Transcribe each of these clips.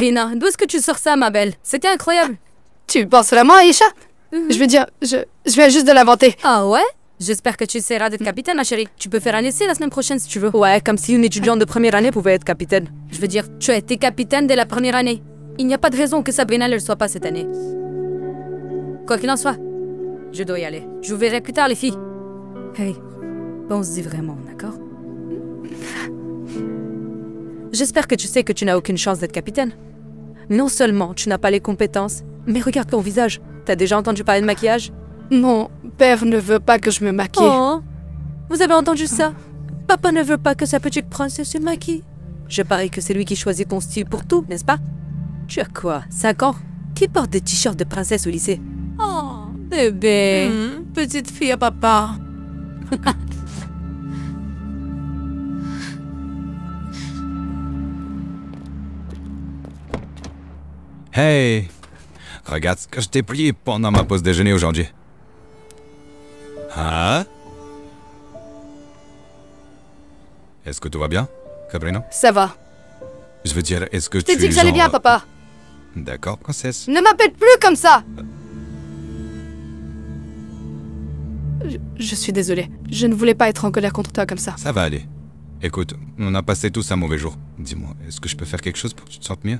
Sabrina, d'où est-ce que tu sors ça, ma belle? C'était incroyable. Tu penses vraiment à Aisha? Je veux dire, je viens juste de l'inventer. Ah ouais? J'espère que tu essaieras d'être capitaine, ma chérie. Tu peux faire un essai la semaine prochaine si tu veux. Ouais, comme si une étudiante de première année pouvait être capitaine. Je veux dire, tu as été capitaine dès la première année. Il n'y a pas de raison que Sabrina ne le soit pas cette année. Quoi qu'il en soit, je dois y aller. Je vous verrai plus tard, les filles. Hey, on se dit vraiment, d'accord? J'espère que tu sais que tu n'as aucune chance d'être capitaine. Non seulement tu n'as pas les compétences, mais regarde ton visage. T'as déjà entendu parler de maquillage? Mon père ne veut pas que je me maquille. Oh, vous avez entendu ça? Papa ne veut pas que sa petite princesse se maquille. Je parie que c'est lui qui choisit ton style pour tout, n'est-ce pas? Tu as quoi, 5 ans? Qui porte des t-shirts de princesse au lycée? Oh, bébé, petite fille à papa. Hey, regarde ce que je t'ai plié pendant ma pause déjeuner aujourd'hui. Hein? Est-ce que tout va bien, Sabrina? Ça va. Je veux dire, est-ce que tu... Je t'ai dit que j'allais bien, papa. D'accord, princesse. Ne m'appelle plus comme ça. Je suis désolée. Je ne voulais pas être en colère contre toi comme ça. Ça va aller. Écoute, on a passé tous un mauvais jour. Dis-moi, est-ce que je peux faire quelque chose pour que tu te sentes mieux?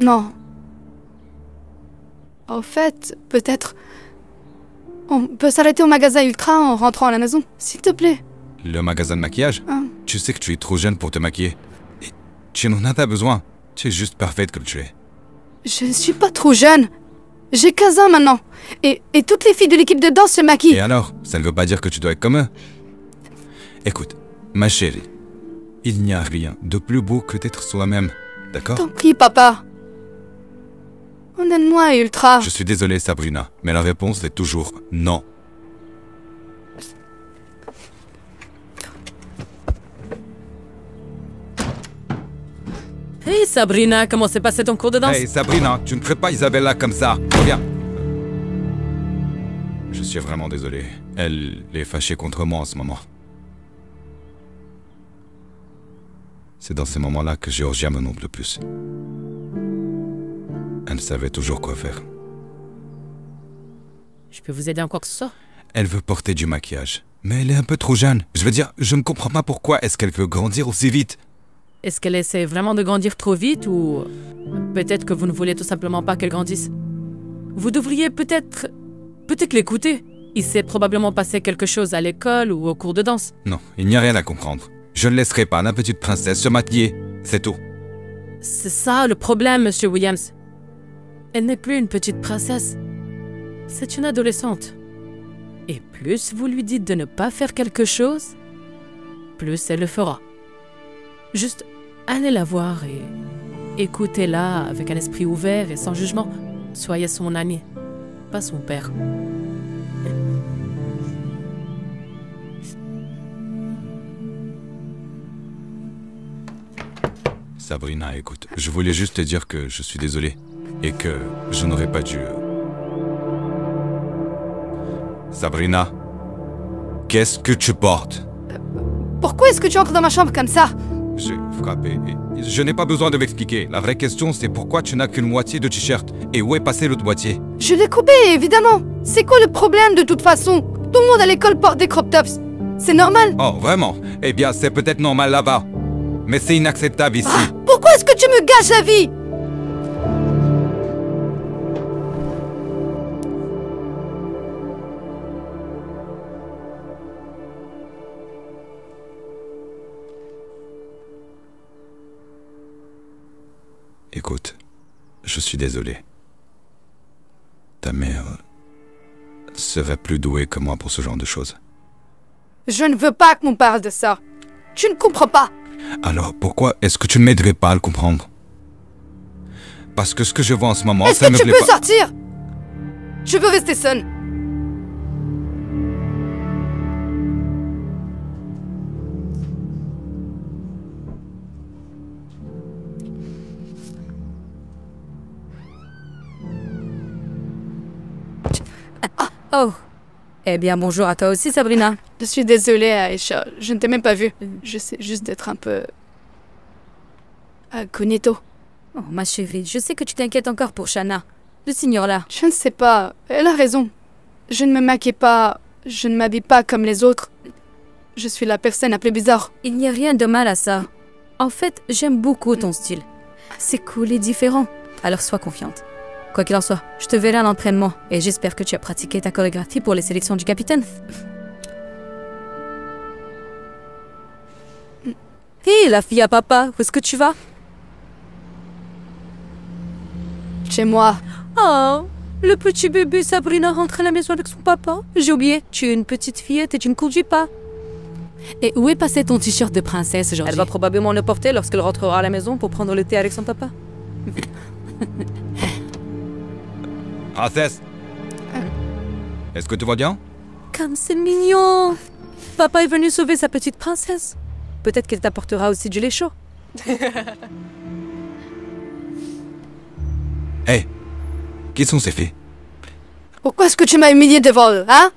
Non. Au fait, peut-être... On peut s'arrêter au magasin Ultra en rentrant à la maison, s'il te plaît. Le magasin de maquillage? Tu sais que tu es trop jeune pour te maquiller. Et tu n'en as pas besoin. Tu es juste parfaite comme tu es. Je ne suis pas trop jeune. J'ai 15 ans maintenant. Et toutes les filles de l'équipe de danse se maquillent. Et alors? Ça ne veut pas dire que tu dois être comme eux. Écoute, ma chérie, il n'y a rien de plus beau que d'être soi-même. D'accord? T'en prie, papa. Donne-moi, Ultra. Je suis désolé, Sabrina, mais la réponse est toujours non. Hey, Sabrina, comment s'est passé ton cours de danse? Hey, Sabrina, tu ne traites pas Isabella comme ça. Reviens. Je suis vraiment désolé. Elle est fâchée contre moi en ce moment. C'est dans ces moments-là que Georgia me nombre le plus. Elle savait toujours quoi faire. Je peux vous aider encore que ce soit? Elle veut porter du maquillage, mais elle est un peu trop jeune. Je veux dire, je ne comprends pas pourquoi est-ce qu'elle veut grandir aussi vite. Est-ce qu'elle essaie vraiment de grandir trop vite ou... Peut-être que vous ne voulez tout simplement pas qu'elle grandisse. Vous devriez peut-être l'écouter. Il s'est probablement passé quelque chose à l'école ou au cours de danse. Non, il n'y a rien à comprendre. Je ne laisserai pas la petite princesse se maquiller. C'est tout. C'est ça le problème, monsieur Williams. Elle n'est plus une petite princesse. C'est une adolescente. Et plus vous lui dites de ne pas faire quelque chose, plus elle le fera. Juste, allez la voir et écoutez-la avec un esprit ouvert et sans jugement. Soyez son ami, pas son père. Sabrina, écoute, je voulais juste te dire que je suis désolé. Et que je n'aurais pas dû... Sabrina, qu'est-ce que tu portes? Pourquoi est-ce que tu entres dans ma chambre comme ça? J'ai frappé. Je n'ai pas besoin de m'expliquer. La vraie question, c'est pourquoi tu n'as qu'une moitié de t-shirt. Et où est passée l'autre moitié? Je l'ai coupé, évidemment. C'est quoi le problème de toute façon? Tout le monde à l'école porte des crop tops. C'est normal. Oh, vraiment? Eh bien, c'est peut-être normal là-bas. Mais c'est inacceptable ici. Ah, pourquoi est-ce que tu me gâches la vie? Écoute, je suis désolé. Ta mère serait plus douée que moi pour ce genre de choses. Je ne veux pas qu'on parle de ça. Tu ne comprends pas. Alors pourquoi est-ce que tu ne m'aiderais pas à le comprendre? Parce que ce que je vois en ce moment, ça me plaît pas. Est-ce que tu peux sortir? Je veux rester seule. Oh. Eh bien, bonjour à toi aussi, Sabrina. Je suis désolée, Aisha. Je ne t'ai même pas vue. Je sais juste d'être un peu... incognito. Oh, ma chérie, je sais que tu t'inquiètes encore pour Shana. Le signor-là. Je ne sais pas. Elle a raison. Je ne me maquille pas. Je ne m'habille pas comme les autres. Je suis la personne la plus bizarre. Il n'y a rien de mal à ça. En fait, j'aime beaucoup ton style. C'est cool et différent. Alors sois confiante. Quoi qu'il en soit, je te verrai à l'entraînement. Et j'espère que tu as pratiqué ta chorégraphie pour les sélections du capitaine. Hé, la fille à papa, où est-ce que tu vas? Chez moi. Oh, le petit bébé Sabrina rentre à la maison avec son papa. J'ai oublié, tu es une petite fillette et tu ne conduis pas. Et où est passé ton t-shirt de princesse aujourd'hui? Elle va probablement le porter lorsqu'elle rentrera à la maison pour prendre le thé avec son papa. Princesse, est-ce que tu vas bien? Comme c'est mignon. Papa est venu sauver sa petite princesse. Peut-être qu'elle t'apportera aussi du lait chaud. Hé, hey, qui sont ces filles? Pourquoi est-ce que tu m'as humilié devant eux, hein?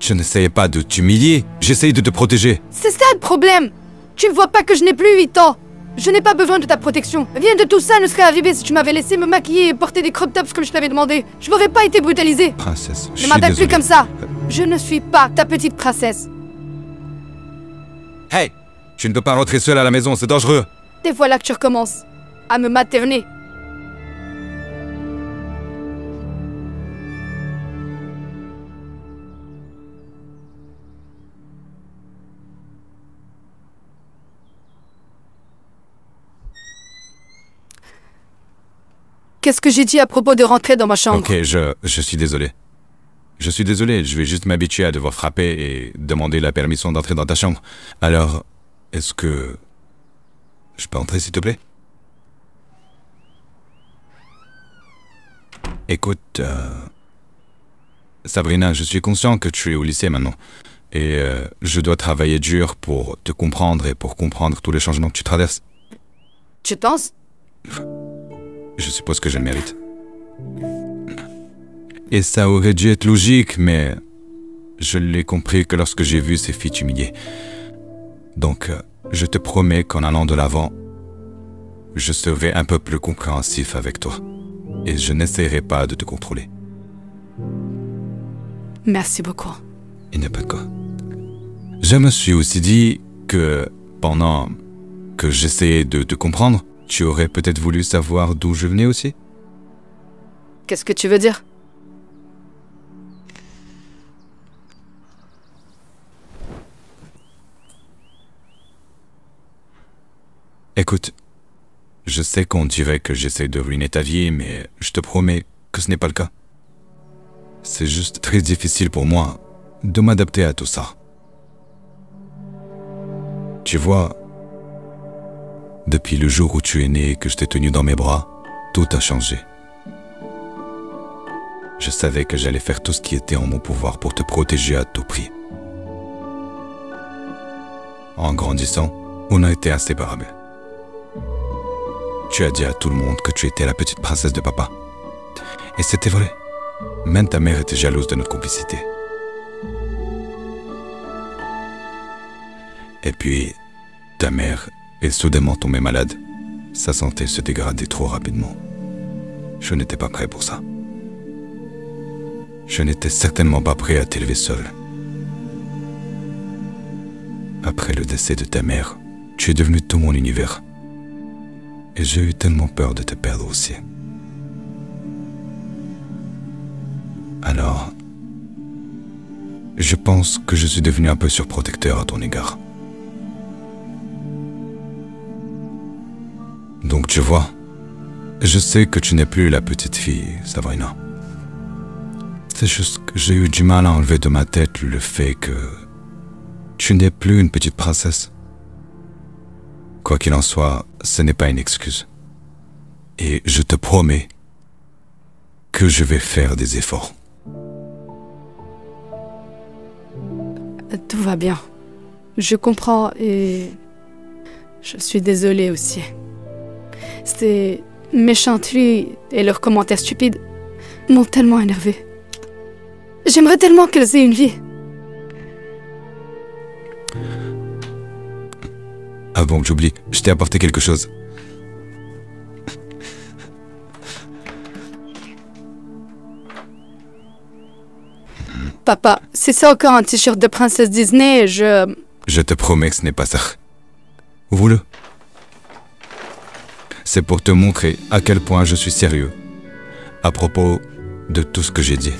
Je n'essayais pas de t'humilier, j'essayais de te protéger. C'est ça le problème. Tu ne vois pas que je n'ai plus 8 ans. Je n'ai pas besoin de ta protection. Rien de tout ça ne serait arrivé si tu m'avais laissé me maquiller et porter des crop tops comme je t'avais demandé. Je n'aurais pas été brutalisée. Princesse, je suis désolée. Ne m'appelle plus comme ça. Je ne suis pas ta petite princesse. Hey, tu ne peux pas rentrer seule à la maison, c'est dangereux. Et voilà que tu recommences à me materner. Qu'est-ce que j'ai dit à propos de rentrer dans ma chambre? Ok, je suis désolé. Je suis désolé, je vais juste m'habituer à devoir frapper et demander la permission d'entrer dans ta chambre. Alors, est-ce que je peux entrer, s'il te plaît? Écoute, Sabrina, je suis conscient que tu es au lycée maintenant. Et je dois travailler dur pour te comprendre et pour comprendre tous les changements que tu traverses. Tu penses? Je suppose que je le mérite. Et ça aurait dû être logique, mais je l'ai compris que lorsque j'ai vu ces filles humiliées. Donc, je te promets qu'en allant de l'avant, je serai un peu plus compréhensif avec toi. Et je n'essaierai pas de te contrôler. Merci beaucoup. Il n'y a pas de quoi. Je me suis aussi dit que pendant que j'essayais de te comprendre, tu aurais peut-être voulu savoir d'où je venais aussi? Qu'est-ce que tu veux dire? Écoute, je sais qu'on dirait que j'essaie de ruiner ta vie, mais je te promets que ce n'est pas le cas. C'est juste très difficile pour moi de m'adapter à tout ça. Tu vois, depuis le jour où tu es né et que je t'ai tenu dans mes bras, tout a changé. Je savais que j'allais faire tout ce qui était en mon pouvoir pour te protéger à tout prix. En grandissant, on a été inséparables. Tu as dit à tout le monde que tu étais la petite princesse de papa. Et c'était vrai. Même ta mère était jalouse de notre complicité. Et puis, ta mère est soudainement tombée malade. Sa santé se dégradait trop rapidement. Je n'étais pas prêt pour ça. Je n'étais certainement pas prêt à t'élever seul. Après le décès de ta mère, tu es devenu tout mon univers. Et j'ai eu tellement peur de te perdre aussi. Alors, je pense que je suis devenu un peu surprotecteur à ton égard. Donc tu vois, je sais que tu n'es plus la petite fille, Sabrina. C'est juste que j'ai eu du mal à enlever de ma tête le fait que tu n'es plus une petite princesse. Quoi qu'il en soit, ce n'est pas une excuse. Et je te promets que je vais faire des efforts. Tout va bien. Je comprends et je suis désolée aussi. Ces méchanteries et leurs commentaires stupides m'ont tellement énervée. J'aimerais tellement qu'elles aient une vie. Avant que j'oublie, je t'ai apporté quelque chose. Papa, c'est ça encore un t-shirt de princesse Disney, je te promets que ce n'est pas ça. Ouvre-le. C'est pour te montrer à quel point je suis sérieux à propos de tout ce que j'ai dit.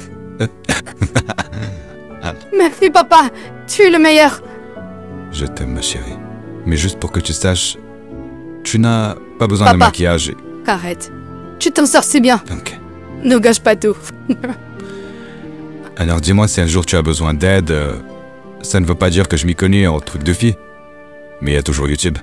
Merci papa, tu es le meilleur. Je t'aime ma chérie, mais juste pour que tu saches, tu n'as pas besoin de maquillage. Arrête, tu t'en sors si bien. Okay. Ne gâche pas tout. Alors dis-moi si un jour tu as besoin d'aide, ça ne veut pas dire que je m'y connais en truc de filles, mais il y a toujours YouTube.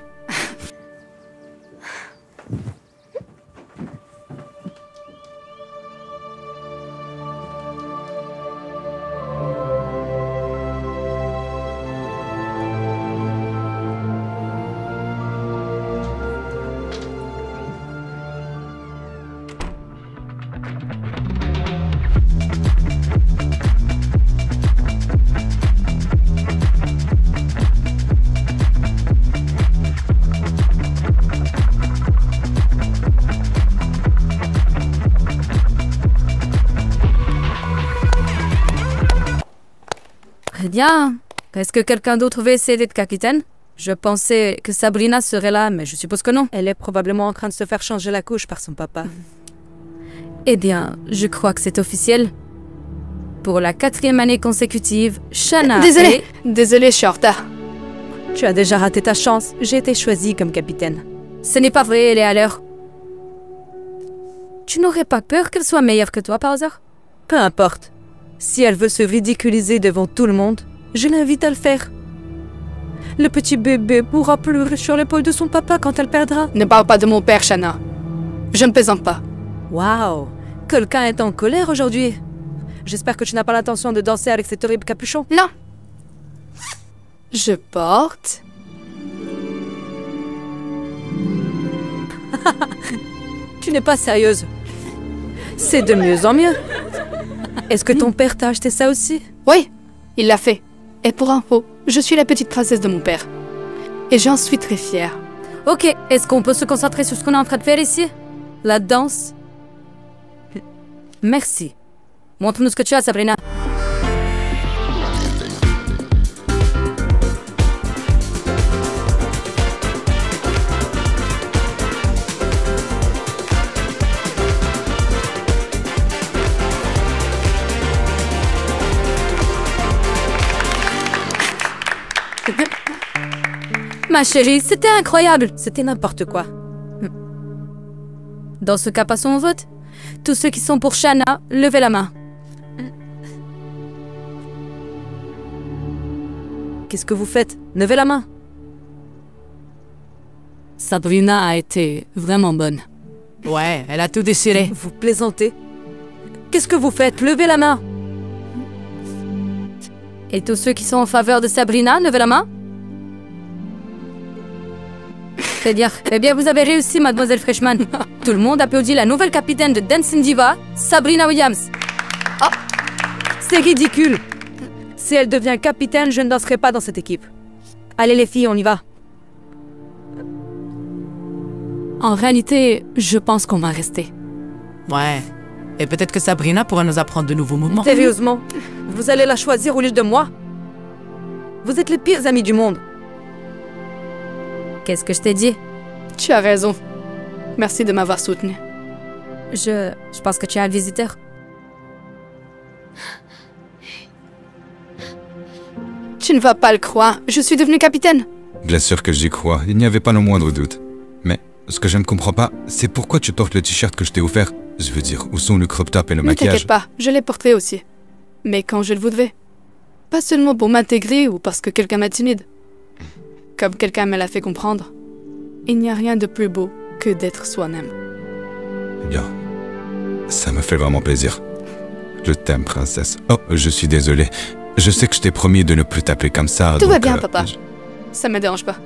Bien. Est-ce que quelqu'un d'autre veut essayer d'être capitaine? Je pensais que Sabrina serait là, mais je suppose que non. Elle est probablement en train de se faire changer la couche par son papa. Eh bien, je crois que c'est officiel. Pour la 4e année consécutive, Shana Désolée, je suis en retard. Tu as déjà raté ta chance. J'ai été choisie comme capitaine. Ce n'est pas vrai, elle est à l'heure. Tu n'aurais pas peur qu'elle soit meilleure que toi, par hasard? Peu importe. Si elle veut se ridiculiser devant tout le monde, je l'invite à le faire. Le petit bébé pourra pleurer sur l'épaule de son papa quand elle perdra. Ne parle pas de mon père, Shana. Je ne plaisante pas. Waouh, quelqu'un est en colère aujourd'hui. J'espère que tu n'as pas l'intention de danser avec cet horrible capuchon. Non. Je porte... Tu n'es pas sérieuse. C'est de mieux en mieux. Est-ce que ton père t'a acheté ça aussi? Oui, il l'a fait. Et pour info, je suis la petite princesse de mon père. Et j'en suis très fière. Ok, est-ce qu'on peut se concentrer sur ce qu'on est en train de faire ici? La danse? Merci. Montre-nous ce que tu as, Sabrina. Ma chérie, c'était incroyable. C'était n'importe quoi. Dans ce cas, passons au vote. Tous ceux qui sont pour Shana, levez la main. Qu'est-ce que vous faites? Levez la main. Sabrina a été vraiment bonne. Ouais, elle a tout déchiré. Vous plaisantez? Qu'est-ce que vous faites? Levez la main. Et tous ceux qui sont en faveur de Sabrina, levez la main. C'est-à-dire, eh bien, vous avez réussi, mademoiselle Freshman. Tout le monde applaudit la nouvelle capitaine de Dancing Diva, Sabrina Williams. Oh. C'est ridicule. Si elle devient capitaine, je ne danserai pas dans cette équipe. Allez les filles, on y va. En réalité, je pense qu'on va rester. Ouais. Et peut-être que Sabrina pourra nous apprendre de nouveaux mouvements. Sérieusement, vous allez la choisir au lieu de moi? Vous êtes les pires amis du monde. Qu'est-ce que je t'ai dit? Tu as raison. Merci de m'avoir soutenue. Je pense que tu as un visiteur. Tu ne vas pas le croire. Je suis devenue capitaine. Bien sûr que j'y crois. Il n'y avait pas le moindre doute. Mais ce que je ne comprends pas, c'est pourquoi tu portes le t-shirt que je t'ai offert. Je veux dire, où sont le crop top et le maquillage? Ne t'inquiète pas, je les porterai aussi. Mais quand je le voudrais. Pas seulement pour m'intégrer ou parce que quelqu'un m'intimide. Comme quelqu'un me l'a fait comprendre, il n'y a rien de plus beau que d'être soi-même. Bien. Ça me fait vraiment plaisir. Je t'aime, princesse. Oh, je suis désolée. Je sais que je t'ai promis de ne plus t'appeler comme ça. Tout va bien, papa. Ça ne me dérange pas.